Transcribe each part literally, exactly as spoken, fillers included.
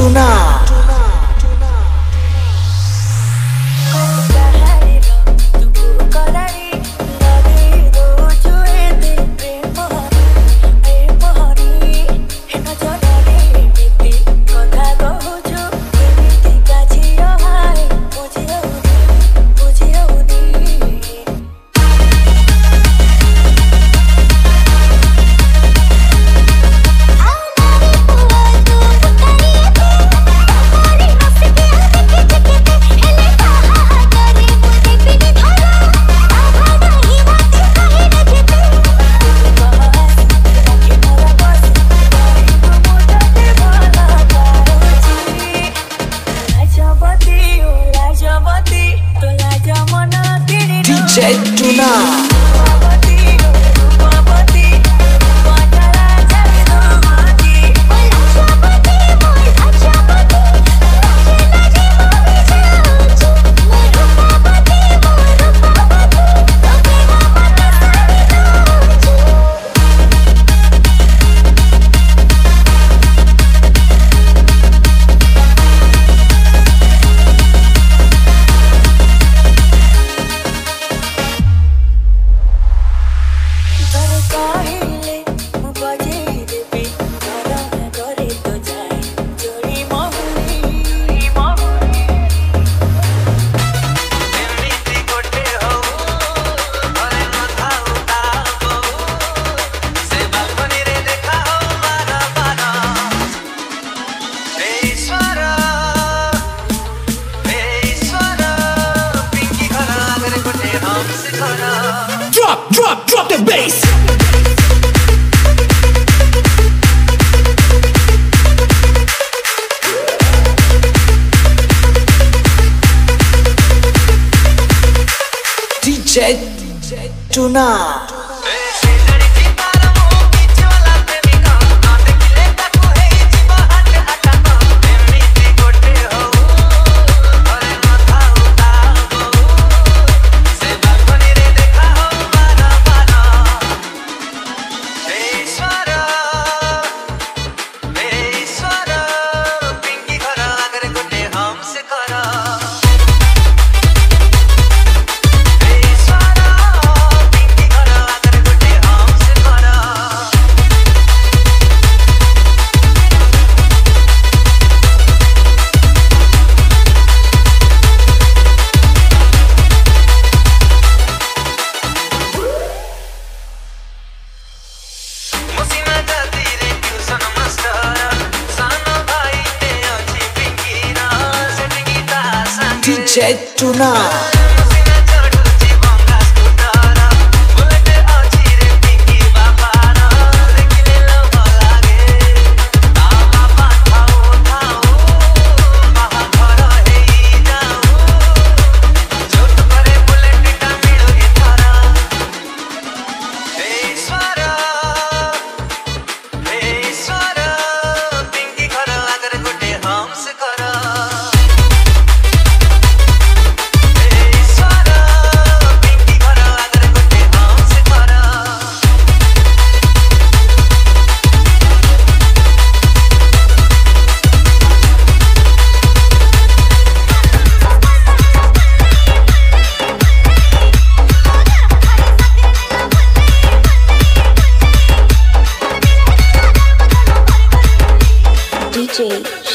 tuna. D J Tuna. Drop, drop, drop the bass! D J, D J Tuna. D J Tuna.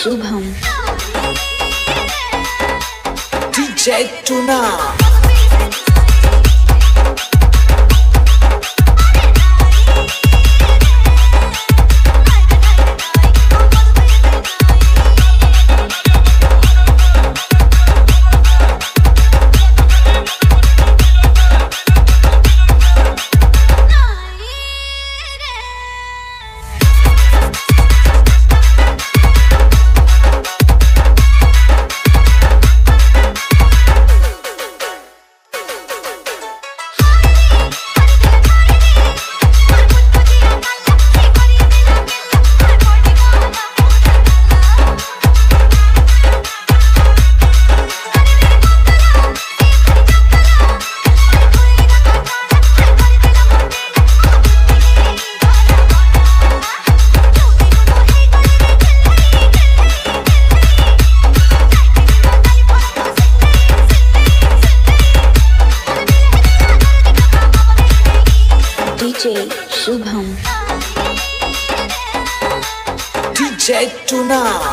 Shubham D J Tuna. Now.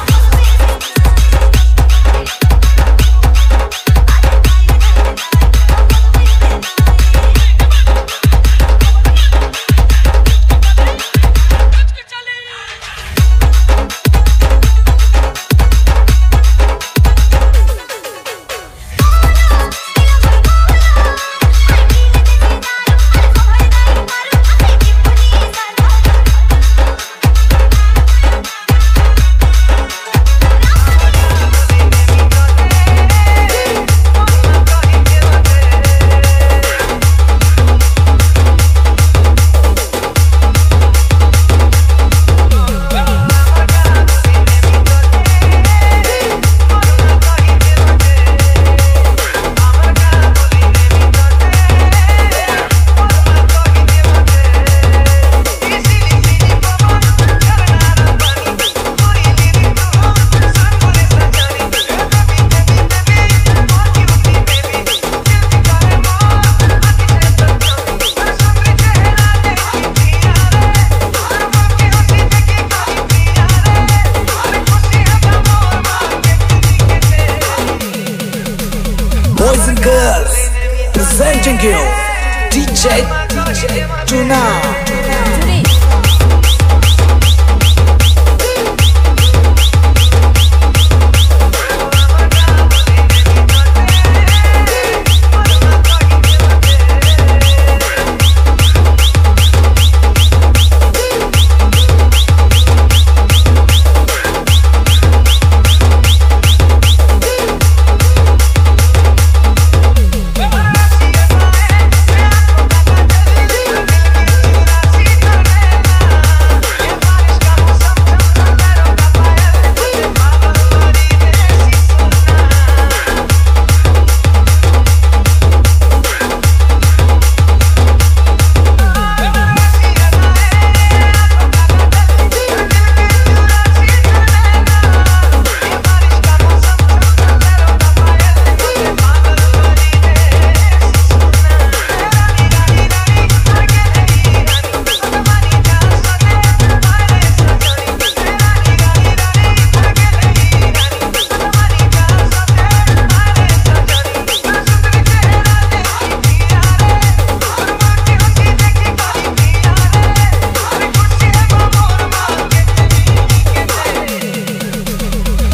Boys and girls, presenting you D J Tuna.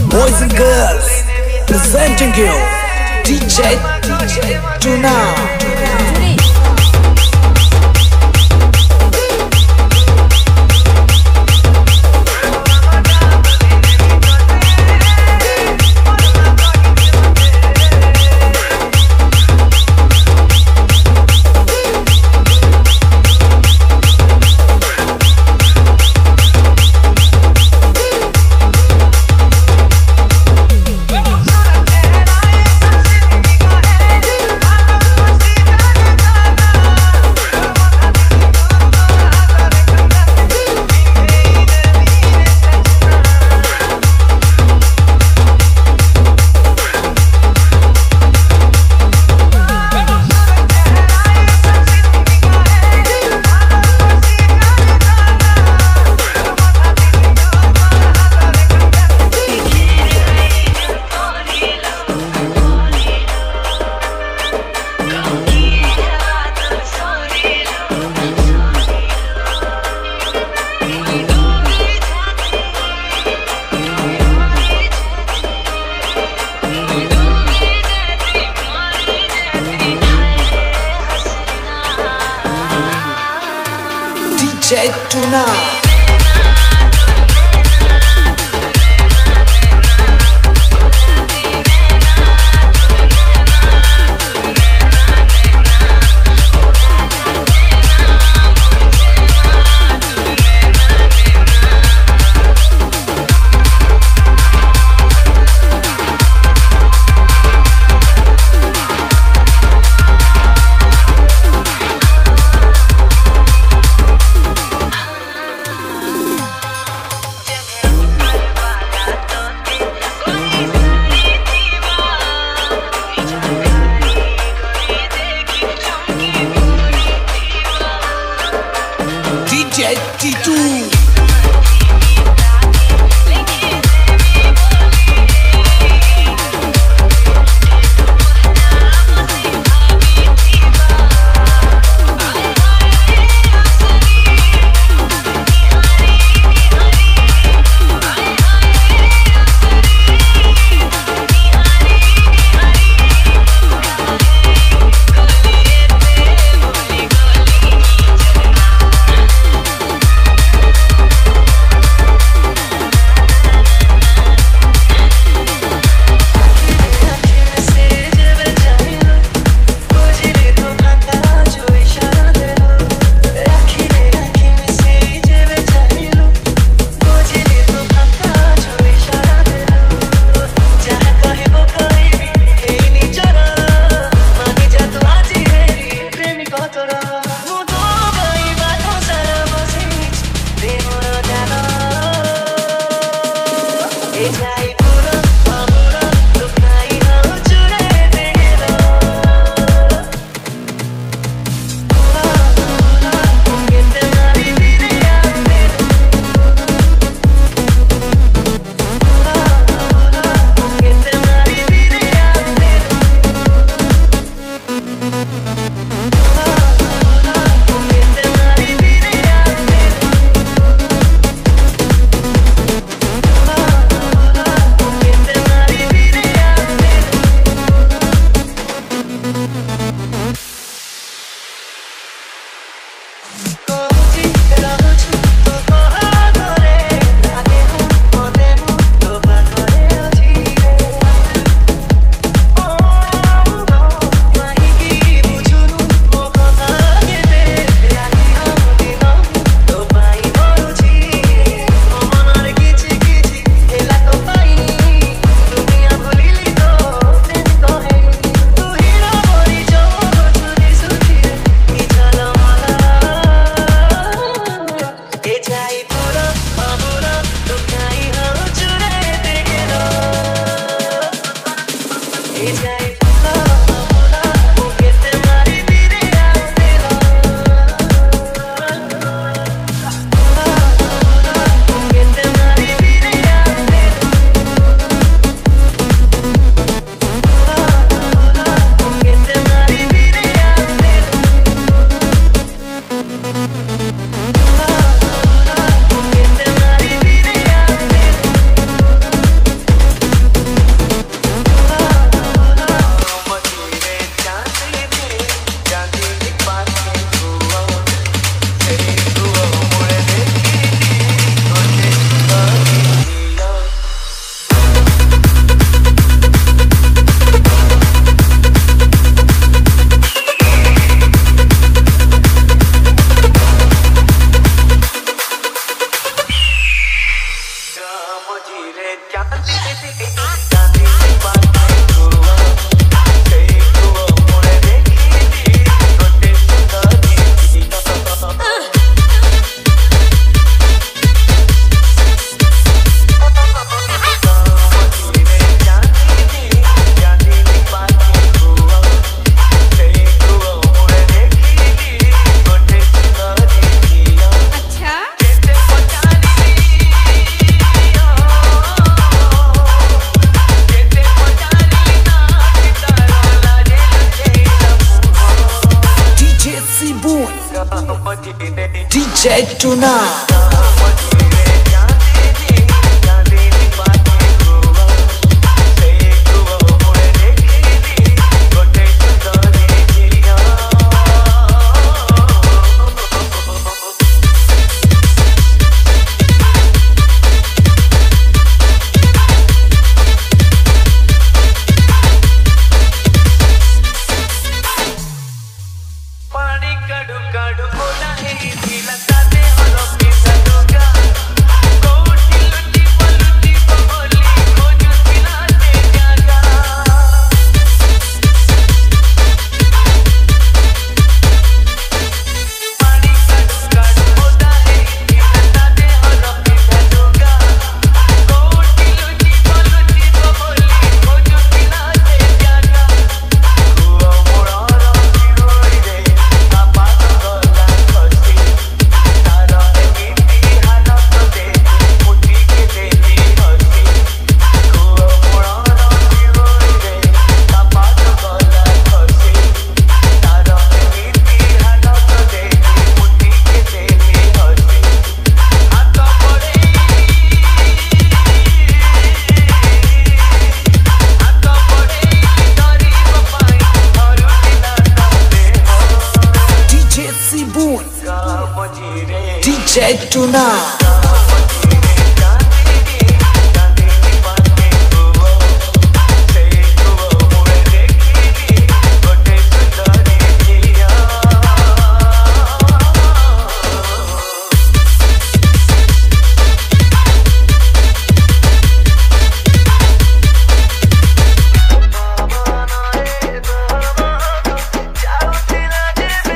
Boys and girls, presenting you D J Tuna. D J Tuna. D J Tuna. D J Tuna.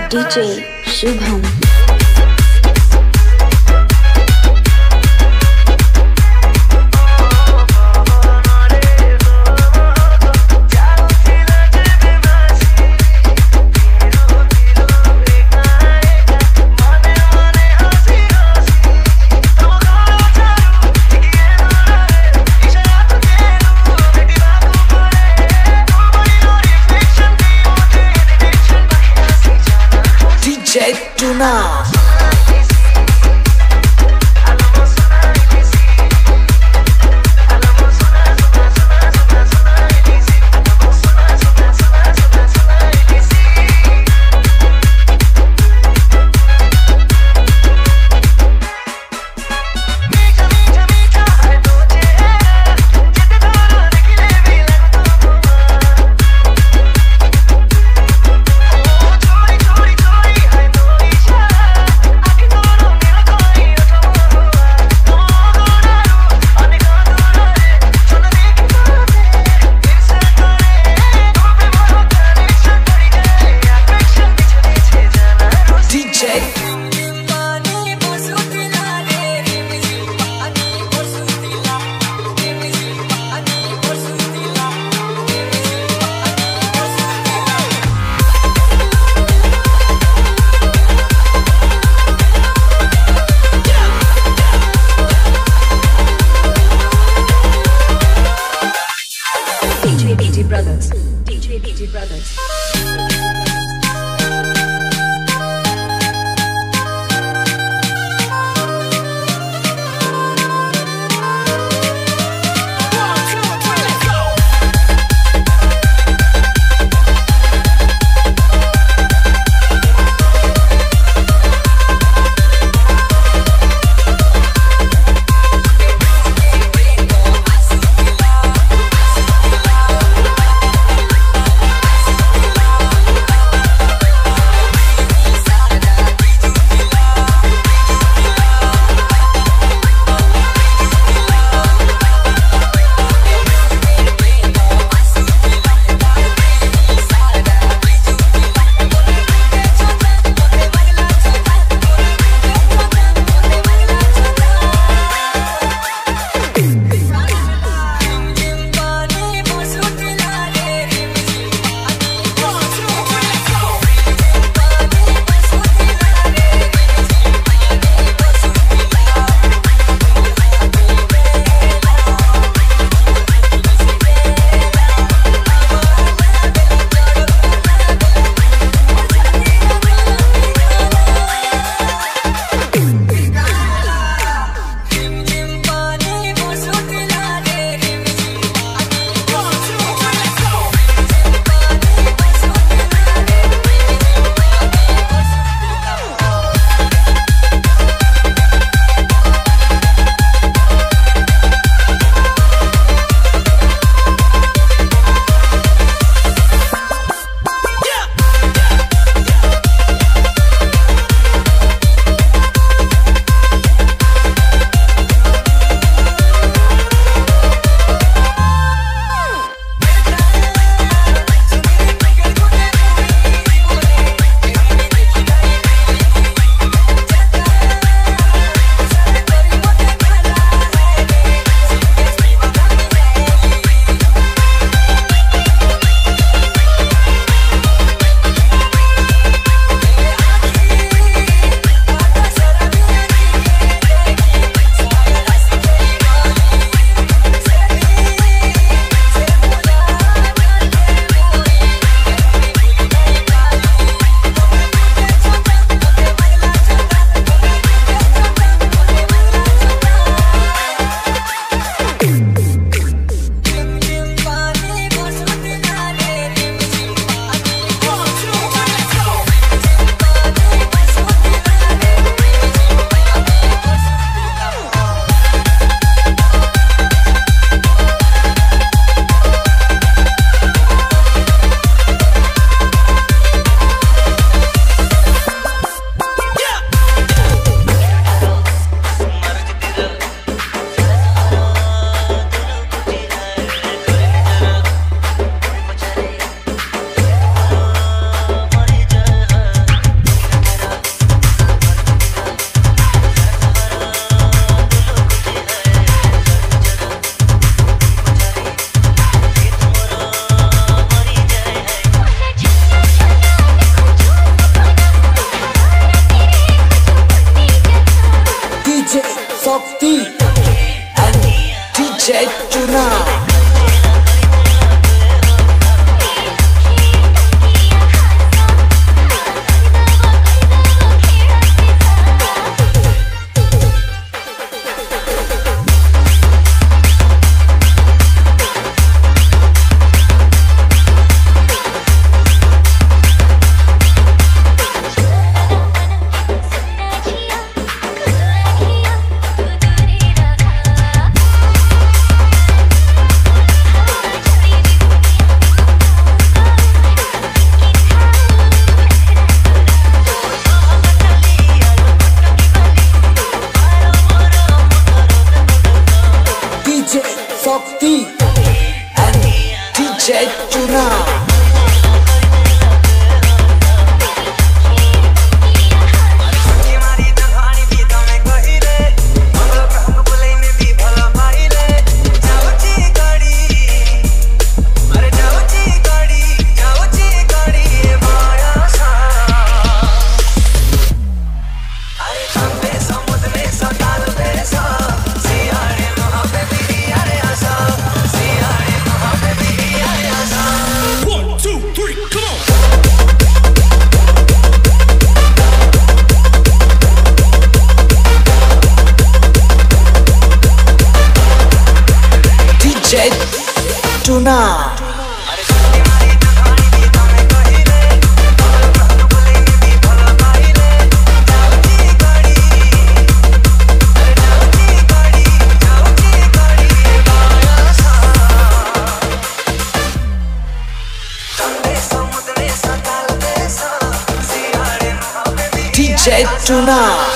D J Shubham. Now Dorsey Brothers. tonight. D J tonight. D J tonight. D J tonight.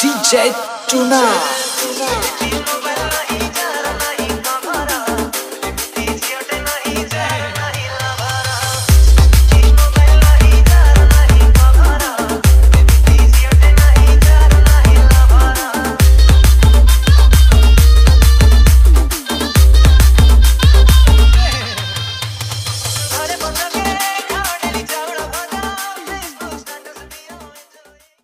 D J tonight.